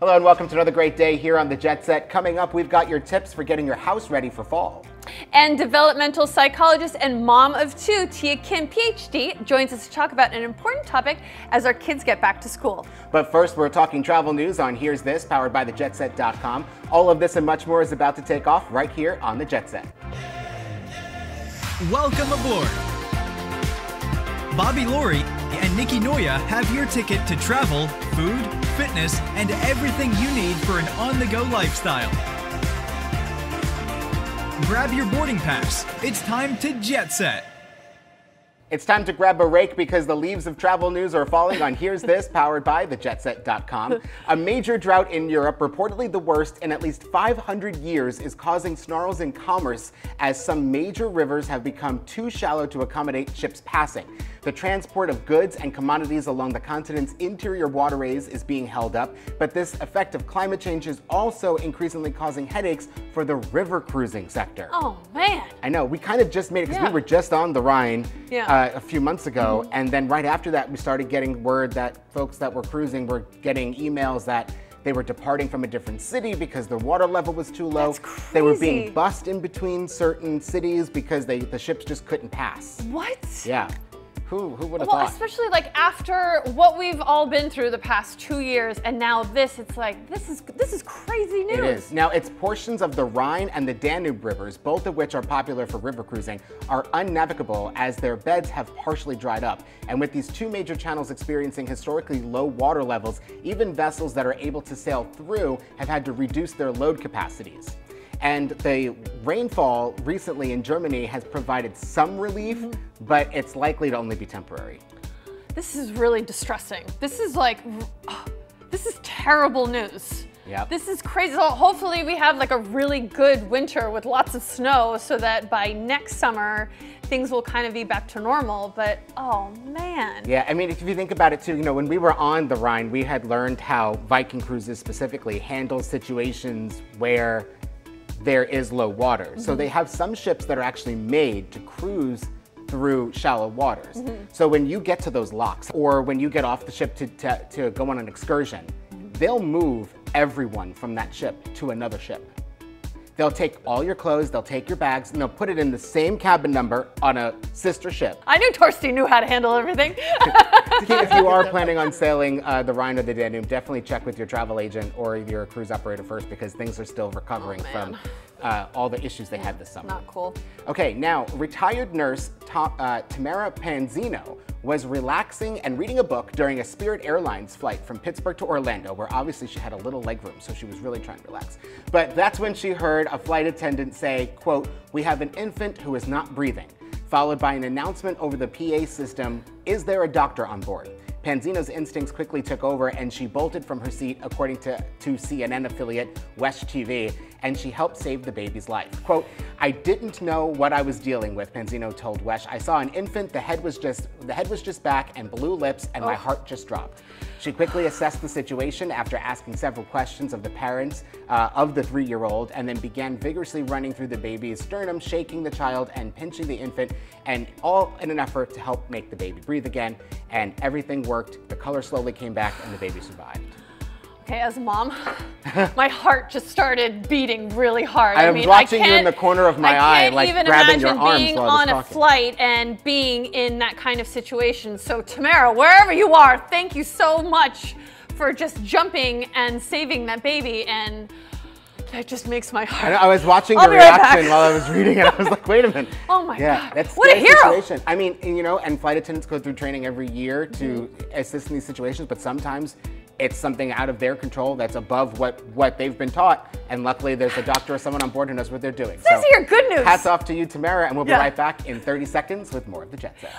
Hello and welcome to another great day here on The Jet Set. Coming up, we've got your tips for getting your house ready for fall. And developmental psychologist and mom of two, Tia Kim, PhD, joins us to talk about an important topic as our kids get back to school. But first, we're talking travel news on Here's This, powered by thejetset.com. All of this and much more is about to take off right here on The Jet Set. Welcome aboard. Bobby Laurie and Nikki Noya have your ticket to travel, food, fitness, and everything you need for an on-the-go lifestyle. Grab your boarding pass. It's time to jet set. It's time to grab a rake because the leaves of travel news are falling on Here's This, powered by thejetset.com. A major drought in Europe, reportedly the worst in at least 500 years, is causing snarls in commerce as some major rivers have become too shallow to accommodate ships passing. The transport of goods and commodities along the continent's interior waterways is being held up, but this effect of climate change is also increasingly causing headaches for the river cruising sector. Oh, man. I know. We kind of just made it because we were just on the Rhine. Yeah. A few months ago, and then right after that we started getting word that folks that were cruising were getting emails that they were departing from a different city because their water level was too low. That's crazy. They were being bussed in between certain cities because the ships just couldn't pass. What? Yeah. Who would have thought? Well, especially like after what we've all been through the past 2 years, and now this, it's like, this is crazy news. It is. Now, it's portions of the Rhine and the Danube rivers, both of which are popular for river cruising, are unnavigable as their beds have partially dried up. And with these two major channels experiencing historically low water levels, even vessels that are able to sail through have had to reduce their load capacities. And the rainfall recently in Germany has provided some relief, but it's likely to only be temporary. This is really distressing. This is like, this is terrible news. Yep. This is crazy. So hopefully we have like a really good winter with lots of snow so that by next summer, things will kind of be back to normal, but oh man. Yeah, I mean, if you think about it too, you know, when we were on the Rhine, we had learned how Viking cruises specifically handle situations where there is low water. So they have some ships that are actually made to cruise through shallow waters. So when you get to those locks or when you get off the ship to go on an excursion, they'll move everyone from that ship to another ship. They'll take all your clothes, they'll take your bags, and they'll put it in the same cabin number on a sister ship. I knew Torsti knew how to handle everything. If you are planning on sailing the Rhine or the Danube, definitely check with your travel agent or your cruise operator first because things are still recovering from all the issues they had this summer. Not cool. Okay, now, retired nurse Tamara Panzino was relaxing and reading a book during a Spirit Airlines flight from Pittsburgh to Orlando, where obviously she had a little leg room, so she was really trying to relax. But that's when she heard a flight attendant say, quote, "We have an infant who is not breathing," followed by an announcement over the PA system, "Is there a doctor on board?" Panzino's instincts quickly took over and she bolted from her seat, according to CNN affiliate West TV, and she helped save the baby's life. Quote, "I didn't know what I was dealing with," Panzino told Wesh. "I saw an infant, the head was just back and blue lips, and my heart just dropped." She quickly assessed the situation after asking several questions of the parents of the 3-year-old, and then began vigorously running through the baby's sternum, shaking the child and pinching the infant, and all in an effort to help make the baby breathe again. And everything worked. The color slowly came back and the baby survived. Okay, as a mom, my heart just started beating really hard. I mean, watching you in the corner of my eye, like grabbing your arms while I was talking. I can't even imagine being on a flight and being in that kind of situation. So Tamara, wherever you are, thank you so much for just jumping and saving that baby. And that just makes my heart. I was watching your reaction while I was reading it. I was like, wait a minute. Oh my God. That's what a hero. Situation. I mean, you know, and flight attendants go through training every year to assist in these situations, but sometimes it's something out of their control that's above what they've been taught. And luckily there's a doctor or someone on board who knows what they're doing. So here, good news. Hats off to you, Tamara, and we'll be right back in 30 seconds with more of The Jet Set.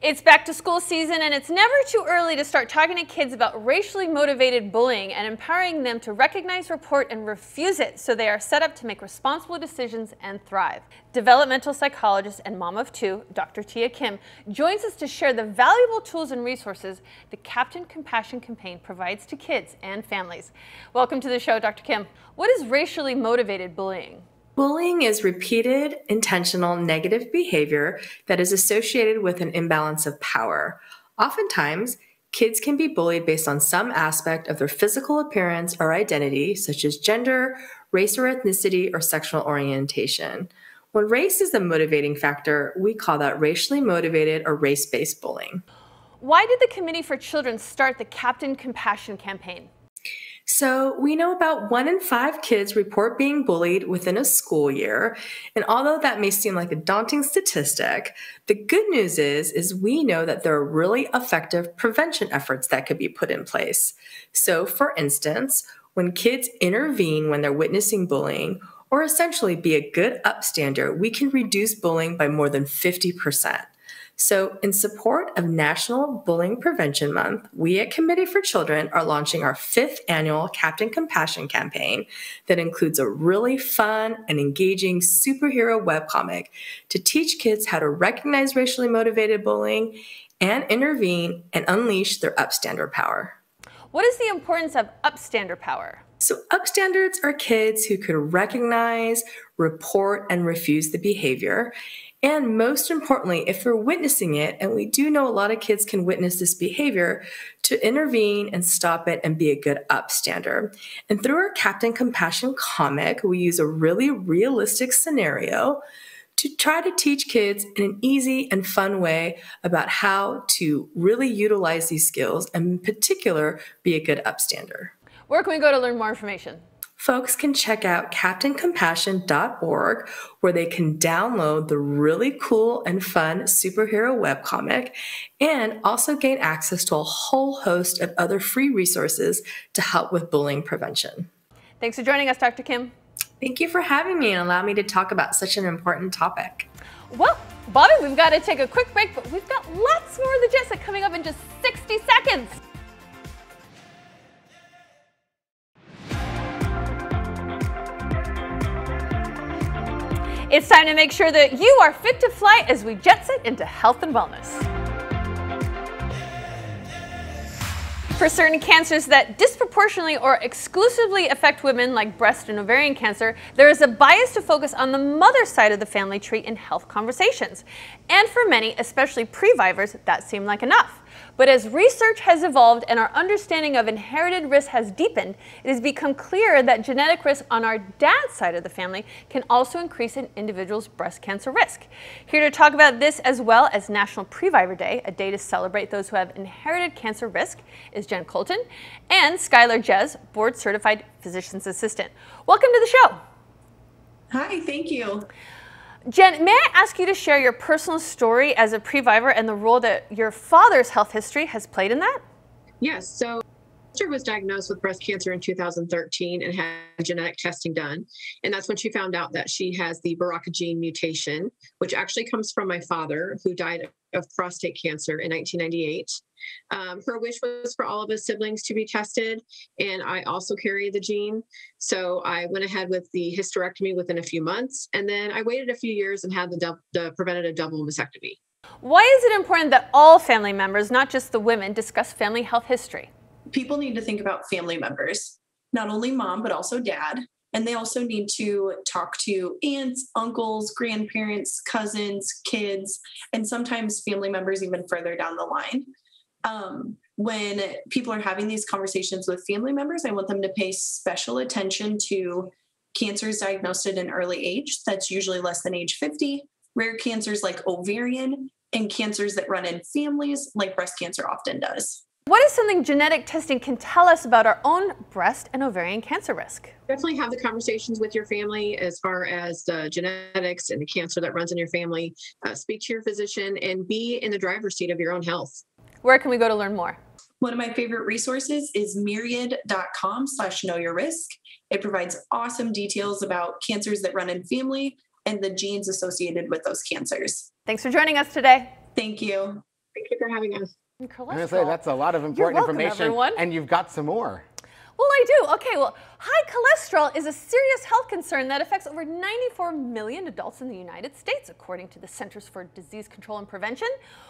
It's back to school season, and it's never too early to start talking to kids about racially motivated bullying and empowering them to recognize, report, and refuse it so they are set up to make responsible decisions and thrive. Developmental psychologist and mom of two, Dr. Tia Kim, joins us to share the valuable tools and resources the Captain Compassion campaign provides to kids and families. Welcome to the show, Dr. Kim. What is racially motivated bullying? Bullying is repeated, intentional, negative behavior that is associated with an imbalance of power. Oftentimes, Kids can be bullied based on some aspect of their physical appearance or identity, such as gender, race or ethnicity, or sexual orientation. When race is the motivating factor, we call that racially motivated or race-based bullying. Why did the Committee for Children start the Captain Compassion campaign? So we know about 1 in 5 kids report being bullied within a school year. And although that may seem like a daunting statistic, the good news is we know that there are really effective prevention efforts that could be put in place. So for instance, when kids intervene when they're witnessing bullying, or essentially be a good upstander, we can reduce bullying by more than 50%. So in support of National Bullying Prevention Month, we at Committee for Children are launching our 5th annual Captain Compassion campaign that includes a really fun and engaging superhero webcomic to teach kids how to recognize racially motivated bullying and intervene and unleash their upstander power. What is the importance of upstander power? So upstanders are kids who could recognize, report, and refuse the behavior. And most importantly, if they're witnessing it, and we do know a lot of kids can witness this behavior, to intervene and stop it and be a good upstander. And through our Captain Compassion comic, we use a really realistic scenario to try to teach kids in an easy and fun way about how to really utilize these skills and in particular, be a good upstander. Where can we go to learn more information? Folks can check out CaptainCompassion.org, where they can download the really cool and fun superhero webcomic and also gain access to a whole host of other free resources to help with bullying prevention. Thanks for joining us, Dr. Kim. Thank you for having me and allowing me to talk about such an important topic. Well, Bobby, we've got to take a quick break, but we've got lots more of The Jet Set coming up in just 60 seconds. It's time to make sure that you are fit to fly as we jet set into health and wellness. For certain cancers that disproportionately or exclusively affect women, like breast and ovarian cancer, there is a bias to focus on the mother side of the family tree in health conversations. And for many, especially previvors, that seemed like enough. But as research has evolved and our understanding of inherited risk has deepened, it has become clear that genetic risk on our dad's side of the family can also increase an individual's breast cancer risk. Here to talk about this as well as National Previvor Day, a day to celebrate those who have inherited cancer risk, is Jen Colton and Skylar Jez, board certified physician's assistant. Welcome to the show. Hi, thank you. Jen, may I ask you to share your personal story as a previvor and the role that your father's health history has played in that? Yes, so my sister was diagnosed with breast cancer in 2013 and had genetic testing done. And that's when she found out that she has the BRCA gene mutation, which actually comes from my father, who died of prostate cancer in 1998. Her wish was for all of us siblings to be tested, and I also carry the gene. So I went ahead with the hysterectomy within a few months, and then I waited a few years and had the preventative double vasectomy. Why is it important that all family members, not just the women, discuss family health history? People need to think about family members, not only mom, but also dad. And they also need to talk to aunts, uncles, grandparents, cousins, kids, and sometimes family members even further down the line. When people are having these conversations with family members, I want them to pay special attention to cancers diagnosed at an early age. That's usually less than age 50, rare cancers like ovarian, and cancers that run in families like breast cancer often does. What is something genetic testing can tell us about our own breast and ovarian cancer risk? Definitely have the conversations with your family as far as the genetics and the cancer that runs in your family. Speak to your physician and be in the driver's seat of your own health. Where can we go to learn more? One of my favorite resources is myriad.com/knowyourrisk. It provides awesome details about cancers that run in family and the genes associated with those cancers. Thanks for joining us today. Thank you. Thank you for having us. I'm going to say that's a lot of important information, everyone. And you've got some more. Well, I do. Okay, well, high cholesterol is a serious health concern that affects over 94 million adults in the United States, according to the Centers for Disease Control and Prevention.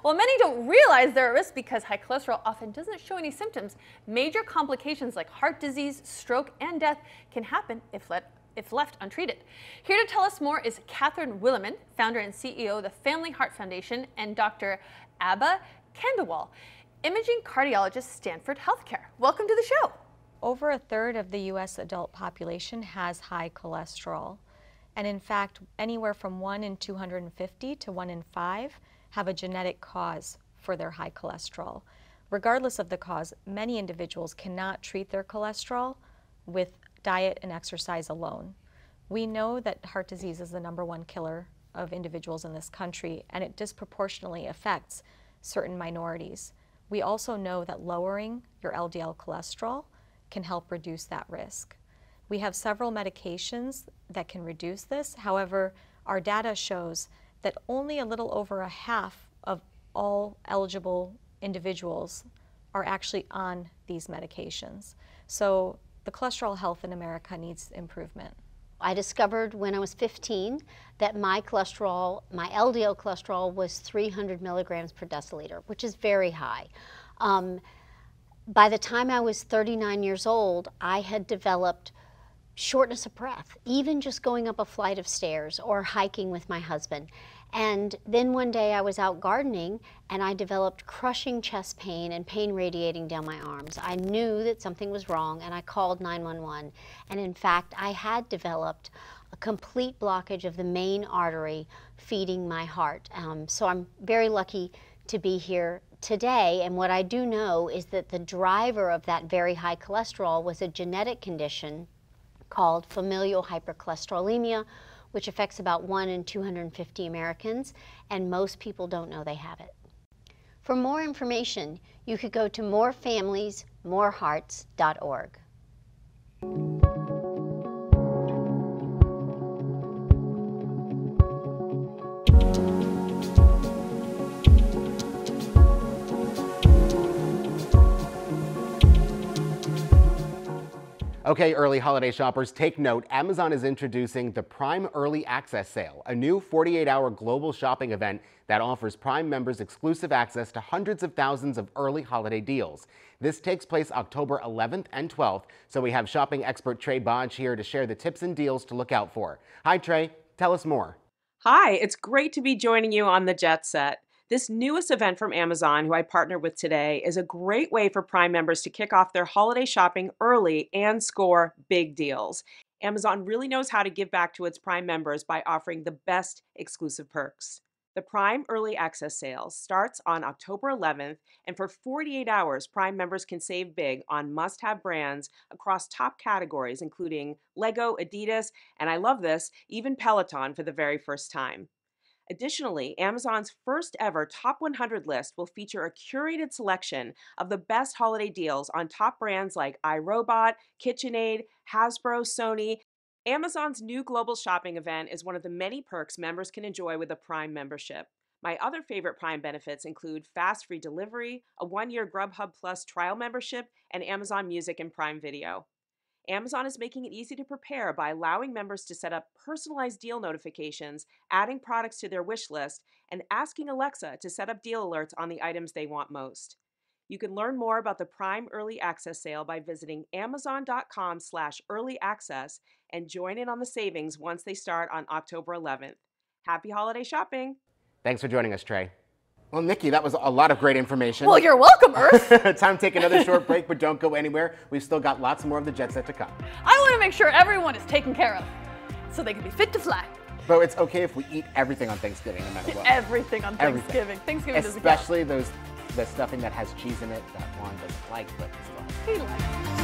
While many don't realize they're at risk because high cholesterol often doesn't show any symptoms, major complications like heart disease, stroke, and death can happen if left untreated. Here to tell us more is Catherine Williman, founder and CEO of the Family Heart Foundation, and Dr. Abba Kendawall. imaging cardiologist, Stanford Healthcare. Welcome to the show. Over a third of the U.S. adult population has high cholesterol. And in fact, anywhere from 1 in 250 to 1 in 5 have a genetic cause for their high cholesterol. Regardless of the cause, many individuals cannot treat their cholesterol with diet and exercise alone. We know that heart disease is the number one killer of individuals in this country, and it disproportionately affects certain minorities. We also know that lowering your LDL cholesterol can help reduce that risk. We have several medications that can reduce this. However, our data shows that only a little over a half of all eligible individuals are actually on these medications. So the cholesterol health in America needs improvement. I discovered when I was 15 that my LDL cholesterol was 300 milligrams per deciliter, which is very high. By the time I was 39 years old, I had developed shortness of breath, even just going up a flight of stairs or hiking with my husband. And then one day I was out gardening and I developed crushing chest pain and pain radiating down my arms. I knew that something was wrong and I called 911. And in fact, I had developed a complete blockage of the main artery feeding my heart. So I'm very lucky to be here today. And what I do know is that the driver of that very high cholesterol was a genetic condition called familial hypercholesterolemia, which affects about 1 in 250 Americans, and most people don't know they have it. For more information, you could go to morefamiliesmorehearts.org. Okay, early holiday shoppers, take note. Amazon is introducing the Prime Early Access Sale, a new 48-hour global shopping event that offers Prime members exclusive access to hundreds of thousands of early holiday deals. This takes place October 11th and 12th, so we have shopping expert Trey Bajch here to share the tips and deals to look out for. Hi, Trey. Tell us more. Hi, it's great to be joining you on The Jet Set. This newest event from Amazon, who I partner with today, is a great way for Prime members to kick off their holiday shopping early and score big deals. Amazon really knows how to give back to its Prime members by offering the best exclusive perks. The Prime Early Access Sale starts on October 11th, and for 48 hours, Prime members can save big on must-have brands across top categories, including Lego, Adidas, and I love this, even Peloton for the very first time. Additionally, Amazon's first ever Top 100 list will feature a curated selection of the best holiday deals on top brands like iRobot, KitchenAid, Hasbro, Sony. Amazon's new global shopping event is one of the many perks members can enjoy with a Prime membership. My other favorite Prime benefits include fast free delivery, a one-year Grubhub Plus trial membership, and Amazon Music and Prime Video. Amazon is making it easy to prepare by allowing members to set up personalized deal notifications, adding products to their wish list, and asking Alexa to set up deal alerts on the items they want most. You can learn more about the Prime Early Access Sale by visiting amazon.com/earlyaccess and join in on the savings once they start on October 11th. Happy holiday shopping! Thanks for joining us, Trey. Well, Nikki, that was a lot of great information. Well, you're welcome, Earth. Time to take another short break, but don't go anywhere. We've still got lots more of The Jet Set to come. I want to make sure everyone is taken care of so they can be fit to fly. But it's okay if we eat everything on Thanksgiving, no matter what. Everything on Thanksgiving. Thanksgiving doesn't count. Especially the stuffing that has cheese in it that Juan doesn't like, but he likes.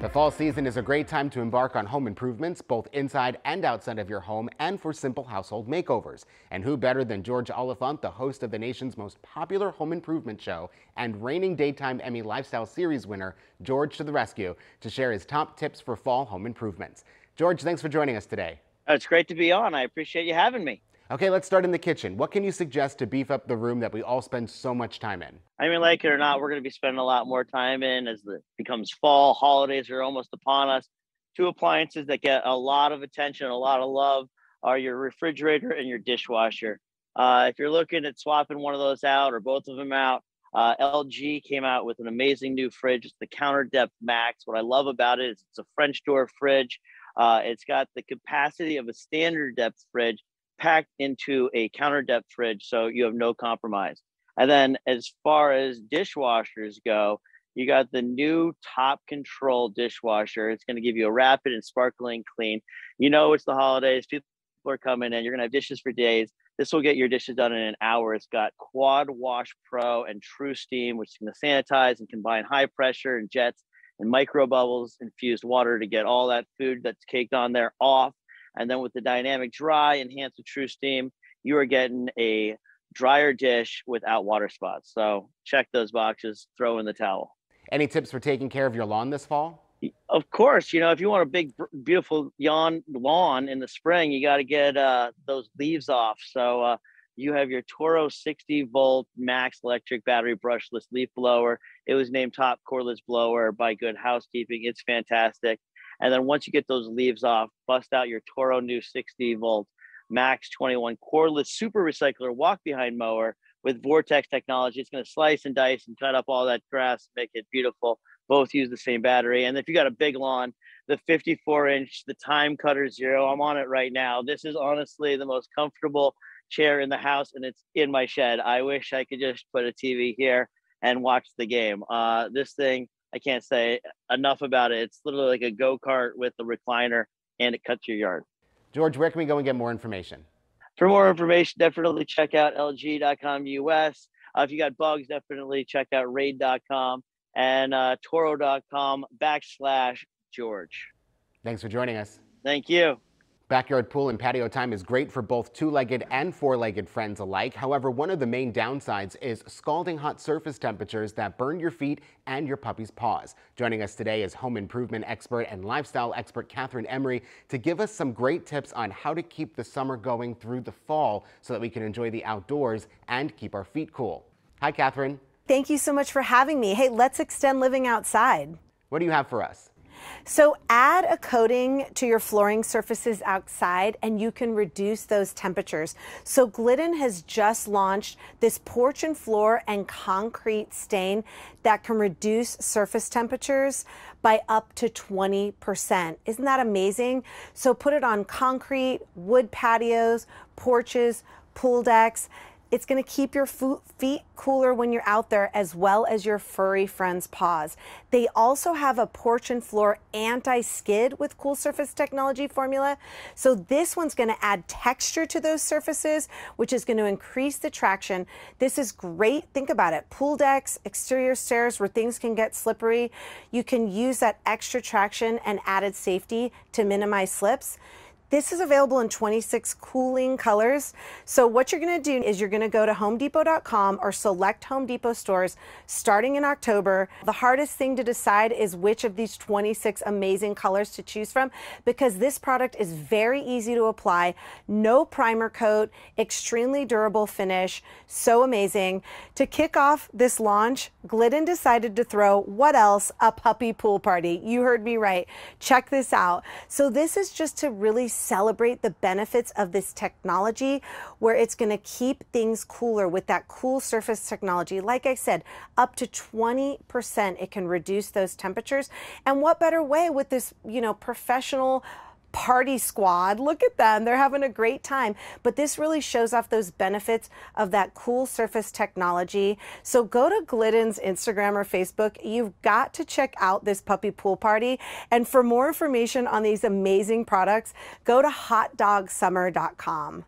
The fall season is a great time to embark on home improvements, both inside and outside of your home, and for simple household makeovers. And who better than George Oliphant, the host of the nation's most popular home improvement show and reigning Daytime Emmy Lifestyle Series winner, George to the Rescue, to share his top tips for fall home improvements. George, thanks for joining us today. It's great to be on. I appreciate you having me. Okay, let's start in the kitchen. What can you suggest to beef up the room that we all spend so much time in? I mean, like it or not, we're going to be spending a lot more time in as it becomes fall. Holidays are almost upon us. Two appliances that get a lot of attention, a lot of love, are your refrigerator and your dishwasher. If you're looking at swapping one of those out or both of them out, LG came out with an amazing new fridge. It's the Counter Depth Max. What I love about it is it's a French door fridge. It's got the capacity of a standard depth fridge packed into a counter depth fridge, so you have no compromise. And then as far as dishwashers go, you got the new top control dishwasher. It's going to give you a rapid and sparkling clean. You know, it's the holidays. People are coming in. You're going to have dishes for days. This will get your dishes done in an hour. It's got Quad Wash Pro and True Steam, which is going to sanitize and combine high pressure and jets and micro bubbles infused water to get all that food that's caked on there off. And then with the dynamic dry enhanced with True Steam, you are getting a drier dish without water spots. So check those boxes, throw in the towel. Any tips for taking care of your lawn this fall? Of course, you know, if you want a big, beautiful lawn in the spring, you got to get those leaves off. So you have your Toro 60 volt max electric battery brushless leaf blower. It was named top cordless blower by Good Housekeeping. It's fantastic. And then once you get those leaves off, bust out your Toro new 60 volt max 21 cordless super recycler walk behind mower with Vortex technology. It's going to slice and dice and cut up all that grass, make it beautiful. Both use the same battery. And if you got a big lawn, the 54 inch, the Time Cutter Zero, I'm on it right now. This is honestly the most comfortable chair in the house, and it's in my shed. I wish I could just put a TV here and watch the game. This thing, I can't say enough about it. It's literally like a go-kart with a recliner, and it cuts your yard. George, where can we go and get more information? For more information, definitely check out lg.com/us. If you got bugs, definitely check out raid.com and toro.com/George. Thanks for joining us. Thank you. Backyard pool and patio time is great for both two-legged and four-legged friends alike. However, one of the main downsides is scalding hot surface temperatures that burn your feet and your puppy's paws. Joining us today is home improvement expert and lifestyle expert Catherine Emery to give us some great tips on how to keep the summer going through the fall so that we can enjoy the outdoors and keep our feet cool. Hi, Catherine. Thank you so much for having me. Hey, let's extend living outside. What do you have for us? So add a coating to your flooring surfaces outside and you can reduce those temperatures. So Glidden has just launched this porch and floor and concrete stain that can reduce surface temperatures by up to 20%. Isn't that amazing? So put it on concrete, wood patios, porches, pool decks. It's going to keep your feet cooler when you're out there, as well as your furry friend's paws. They also have a porch and floor anti-skid with cool surface technology formula. So this one's going to add texture to those surfaces, which is going to increase the traction. This is great. Think about it. Pool decks, exterior stairs where things can get slippery. You can use that extra traction and added safety to minimize slips. This is available in 26 cooling colors. So what you're gonna do is you're gonna go to homedepot.com or select Home Depot stores starting in October. The hardest thing to decide is which of these 26 amazing colors to choose from, because this product is very easy to apply. No primer coat, extremely durable finish, so amazing. To kick off this launch, Glidden decided to throw, what else? A puppy pool party. You heard me right. Check this out. So this is just to really celebrate the benefits of this technology, where it's going to keep things cooler with that cool surface technology. Like I said, up to 20%, it can reduce those temperatures. And what better way with this, you know, professional party squad? Look at them. They're having a great time. But this really shows off those benefits of that cool surface technology. So go to Glidden's Instagram or Facebook. You've got to check out this puppy pool party. And for more information on these amazing products, go to hotdogsummer.com.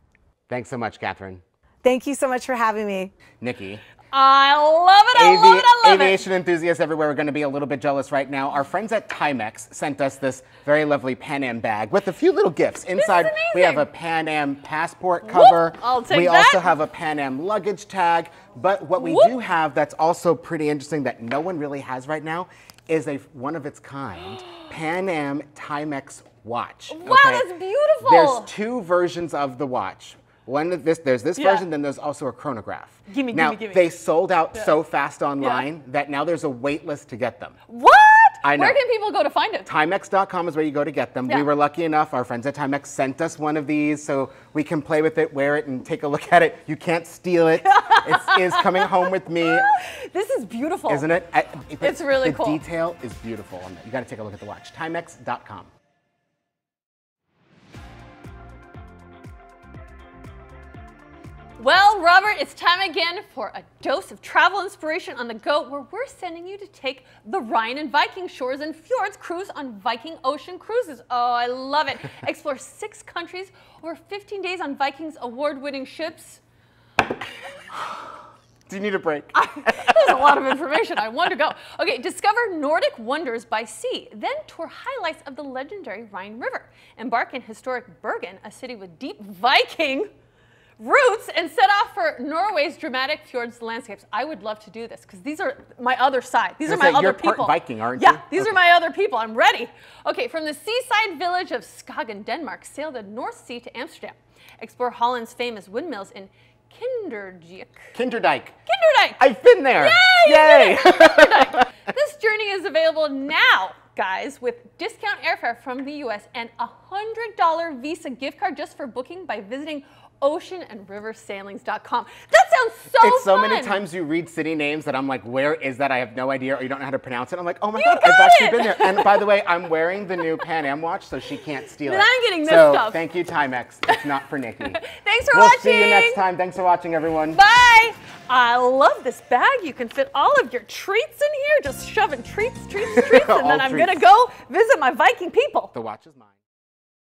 Thanks so much, Catherine. Thank you so much for having me. Nikki. I love it, I love it, I love it. Aviation enthusiasts everywhere are going to be a little bit jealous right now. Our friends at Timex sent us this very lovely Pan Am bag with a few little gifts. Inside, we have a Pan Am passport cover. I'll take that. Also have a Pan Am luggage tag. But what we do have that's also pretty interesting that no one really has right now is a one of its kind Pan Am Timex watch. Wow, that's beautiful. There's two versions of the watch. There's this version, then there's also a chronograph. Give me. They sold out so fast online that now there's a wait list to get them. What? I know. Where can people go to find it? Timex.com is where you go to get them. Yeah. We were lucky enough, our friends at Timex sent us one of these so we can play with it, wear it, and take a look at it. You can't steal it. It is coming home with me. This is beautiful. Isn't it? It's really cool. The detail is beautiful on that. You got to take a look at the watch. Timex.com. Well, Robert, it's time again for a dose of travel inspiration on the go, where we're sending you to take the Rhine and Viking shores and fjords cruise on Viking Ocean Cruises. Oh, I love it. Explore 6 countries over 15 days on Viking's award-winning ships. Do you need a break? There's a lot of information. I want to go. Okay, discover Nordic wonders by sea, then tour highlights of the legendary Rhine River. Embark in historic Bergen, a city with deep Viking roots, and set off for Norway's dramatic fjords landscapes. I would love to do this because these are my other side. These are my other people. You're part Viking, aren't you? Yeah, these are my other people. I'm ready. Okay, from the seaside village of Skagen, Denmark, sail the North Sea to Amsterdam. Explore Holland's famous windmills in Kinderdijk. Kinderdijk. I've been there. Yay! Kinderdijk. This journey is available now, guys, with discount airfare from the US and a $100 Visa gift card just for booking by visiting Oceanandriversailings.com. That sounds so fun. It's so many times you read city names that I'm like, where is that? I have no idea, or you don't know how to pronounce it. I'm like, oh my God, I've actually been there. And by the way, I'm wearing the new Pan Am watch, so she can't steal it. I'm getting this stuff. So thank you, Timex. It's not for Nikki. Thanks for watching. We'll see you next time. Thanks for watching, everyone. Bye. I love this bag. You can fit all of your treats in here. Just shoving treats, treats, treats. And then I'm going to go visit my Viking people. The watch is mine.